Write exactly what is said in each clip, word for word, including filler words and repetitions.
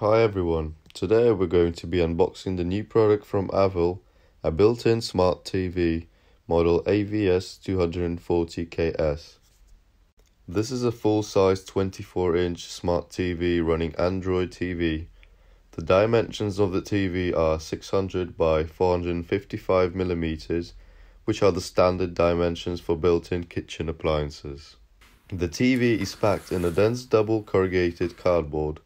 Hi everyone, today we're going to be unboxing the new product from Avel, a built-in smart T V, model A V S two forty K S. This is a full-size twenty-four inch smart T V running Android T V. The dimensions of the T V are six hundred by four hundred fifty-five millimeters, which are the standard dimensions for built-in kitchen appliances. The T V is packed in a dense double corrugated cardboard.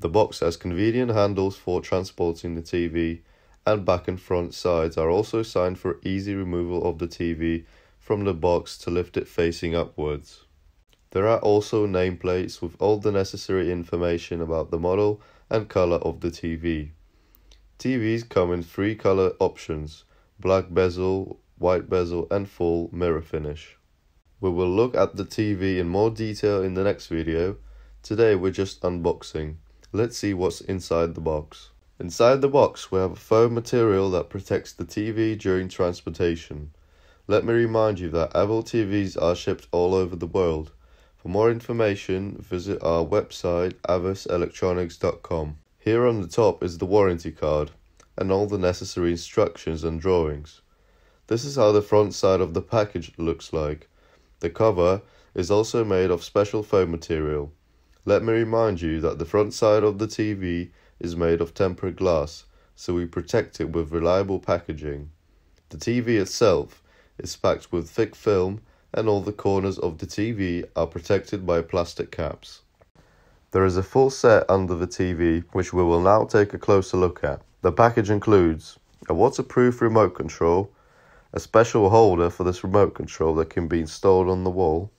The box has convenient handles for transporting the T V, and back and front sides are also signed for easy removal of the T V from the box to lift it facing upwards. There are also nameplates with all the necessary information about the model and color of the T V. T Vs come in three color options: black bezel, white bezel and full mirror finish. We will look at the T V in more detail in the next video. Today we're just unboxing. Let's see what's inside the box. Inside the box we have a foam material that protects the T V during transportation. Let me remind you that Avel T Vs are shipped all over the world. For more information, visit our website A V S electronics dot com. Here on the top is the warranty card and all the necessary instructions and drawings. This is how the front side of the package looks like. The cover is also made of special foam material. Let me remind you that the front side of the T V is made of tempered glass, so we protect it with reliable packaging. The T V itself is packed with thick film and all the corners of the T V are protected by plastic caps. There is a full set under the T V which we will now take a closer look at. The package includes a waterproof remote control, a special holder for this remote control that can be installed on the wall,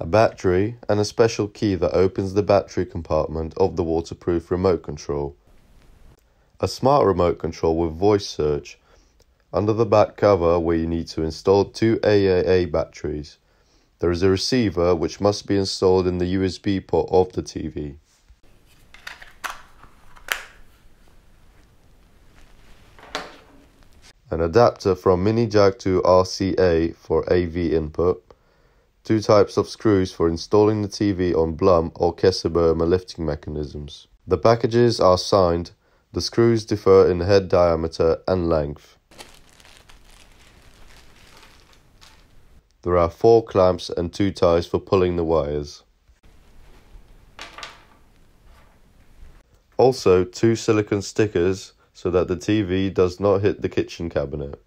a battery and a special key that opens the battery compartment of the waterproof remote control. A smart remote control with voice search. Under the back cover where you need to install two double A batteries. There is a receiver which must be installed in the U S B port of the T V. An adapter from mini jack to R C A for A V input. Two types of screws for installing the T V on Blum or Kessebohmer lifting mechanisms. The packages are signed. The screws differ in head diameter and length. There are four clamps and two ties for pulling the wires. Also, two silicone stickers so that the T V does not hit the kitchen cabinet.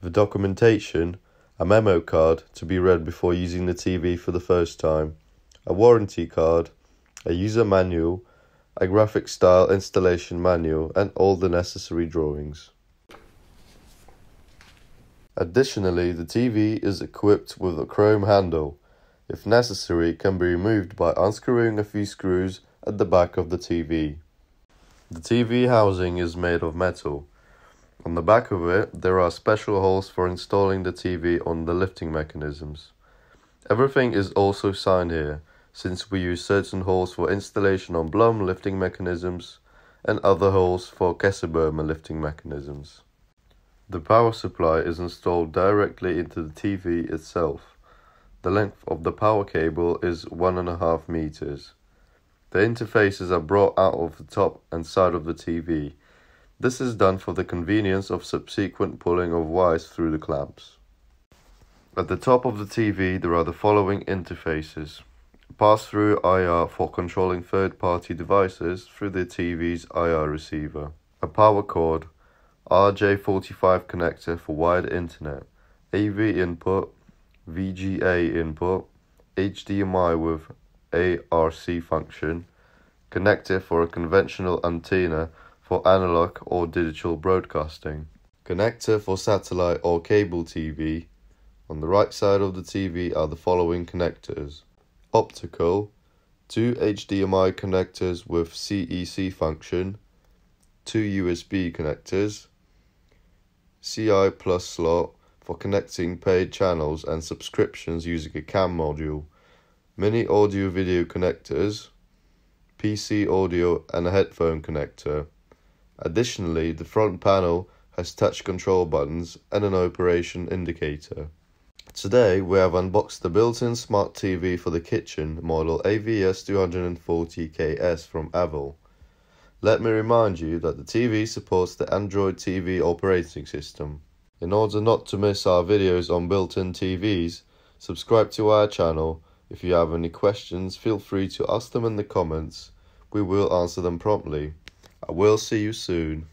The documentation: a memo card to be read before using the T V for the first time, a warranty card, a user manual, a graphic style installation manual and all the necessary drawings. Additionally, the T V is equipped with a chrome handle. If necessary, it can be removed by unscrewing a few screws at the back of the T V. The T V housing is made of metal. On the back of it, there are special holes for installing the T V on the lifting mechanisms. Everything is also signed here, since we use certain holes for installation on Blum lifting mechanisms and other holes for Kessebohmer lifting mechanisms. The power supply is installed directly into the T V itself. The length of the power cable is one and a half meters. The interfaces are brought out of the top and side of the T V. This is done for the convenience of subsequent pulling of wires through the clamps. At the top of the T V there are the following interfaces. Pass-through I R for controlling third-party devices through the T V's I R receiver. A power cord, R J forty-five connector for wired internet, A V input, V G A input, H D M I with A R C function, connector for a conventional antenna for analog or digital broadcasting, connector for satellite or cable T V. On the right side of the T V are the following connectors: optical, two H D M I connectors with C E C function, two U S B connectors, C I plus slot for connecting paid channels and subscriptions using a cam module, mini audio video connectors, P C audio and a headphone connector. Additionally, the front panel has touch control buttons and an operation indicator. Today we have unboxed the built-in smart T V for the kitchen model A V S two forty K S from Avel. Let me remind you that the T V supports the Android T V operating system. In order not to miss our videos on built-in T Vs, subscribe to our channel. If you have any questions, feel free to ask them in the comments. We will answer them promptly. I will see you soon.